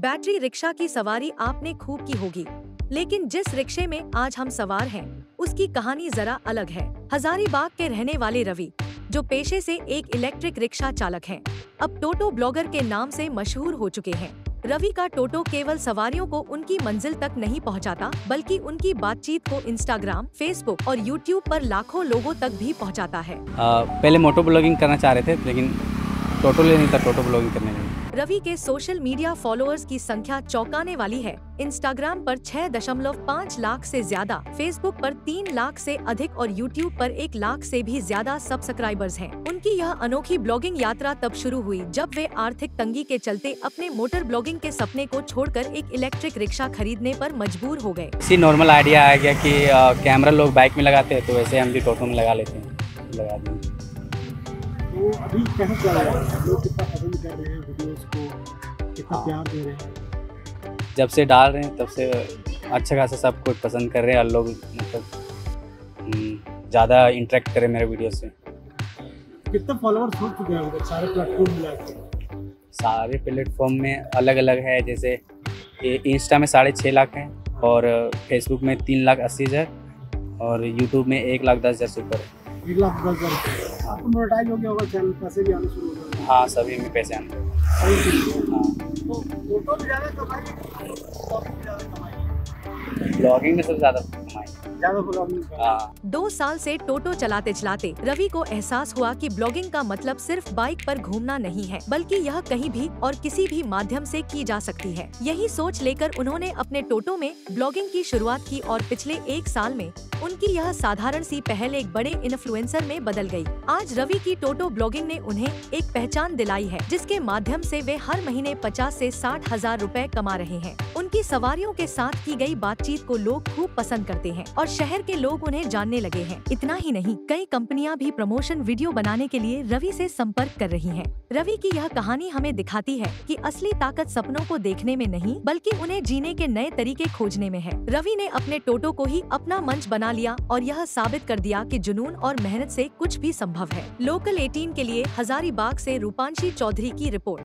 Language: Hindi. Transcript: बैटरी रिक्शा की सवारी आपने खूब की होगी, लेकिन जिस रिक्शे में आज हम सवार हैं उसकी कहानी जरा अलग है। हजारीबाग के रहने वाले रवि, जो पेशे से एक इलेक्ट्रिक रिक्शा चालक हैं, अब टोटो ब्लॉगर के नाम से मशहूर हो चुके हैं। रवि का टोटो केवल सवारियों को उनकी मंजिल तक नहीं पहुंचाता, बल्कि उनकी बातचीत को Instagram, Facebook और YouTube पर लाखों लोगों तक भी पहुंचाता है। पहले मोटो ब्लॉगिंग करना चाह रहे थे, लेकिन टोटो लेने का टोटो ब्लॉगिंग करने लगे। रवि के सोशल मीडिया फॉलोअर्स की संख्या चौंकाने वाली है। Instagram पर 6.5 लाख से ज्यादा, Facebook पर 3 लाख से अधिक और YouTube पर 1 लाख से भी ज्यादा सब्सक्राइबर्स हैं। उनकी यह अनोखी ब्लॉगिंग यात्रा तब शुरू हुई जब वे आर्थिक तंगी के चलते अपने मोटर ब्लॉगिंग के सपने को छोड़कर एक इलेक्ट्रिक रिक्शा खरीदने पर मजबूर हो गए। इसी नॉर्मल आइडिया आ गया कि कैमरा लोग बाइक में लगाते हैं, तो वैसे हम भी टोटो में लगा लेते हैं। वो अभी कैसे चल रहा है, लोग कितना पसंद कर रहे हैं वीडियोस को, कितना प्यार दे रहे हैं। जब से डाल रहे हैं तब से अच्छा खासा सब कुछ पसंद कर रहे हैं और लोग मतलब ज़्यादा इंटरेक्ट करें मेरे वीडियो से। कितना फॉलोअर्स हो चुके हैं सारे प्लेटफॉर्म मिला के? सारे प्लेटफॉर्म में अलग अलग है, जैसे इंस्टा में 6.5 लाख है और फेसबुक में 3,80,000 और यूट्यूब में 1,10,000 से ऊपर है। 1,10,000 आपको मोनेटाइज हो गया होगा, चैनल पैसे भी आने शुरू हो गए? हाँ, सभी में पैसे आने। तो फोटो भी ज़्यादा कमाई है, ब्लॉगिंग भी ज़्यादा कमाई है? ब्लॉगिंग में सबसे ज़्यादा कमाई, ज़्यादा ब्लॉगिंग। हाँ। 2 साल से टोटो चलाते चलाते रवि को एहसास हुआ कि ब्लॉगिंग का मतलब सिर्फ बाइक पर घूमना नहीं है, बल्कि यह कहीं भी और किसी भी माध्यम से की जा सकती है। यही सोच लेकर उन्होंने अपने टोटो में ब्लॉगिंग की शुरुआत की और पिछले 1 साल में उनकी यह साधारण सी पहल एक बड़े इन्फ्लुएंसर में बदल गई। आज रवि की टोटो ब्लॉगिंग ने उन्हें एक पहचान दिलाई है, जिसके माध्यम से वे हर महीने 50 से 60 हजार रुपए कमा रहे हैं। उनकी सवारियों के साथ की गई बातचीत को लोग खूब पसंद करते हैं और शहर के लोग उन्हें जानने लगे हैं। इतना ही नहीं, कई कंपनियां भी प्रमोशन वीडियो बनाने के लिए रवि से संपर्क कर रही हैं। रवि की यह कहानी हमें दिखाती है कि असली ताकत सपनों को देखने में नहीं, बल्कि उन्हें जीने के नए तरीके खोजने में है। रवि ने अपने टोटो को ही अपना मंच बना लिया और यह साबित कर दिया कि जुनून और मेहनत से कुछ भी संभव है। लोकल 18 के लिए हजारीबाग से रूपांशी चौधरी की रिपोर्ट।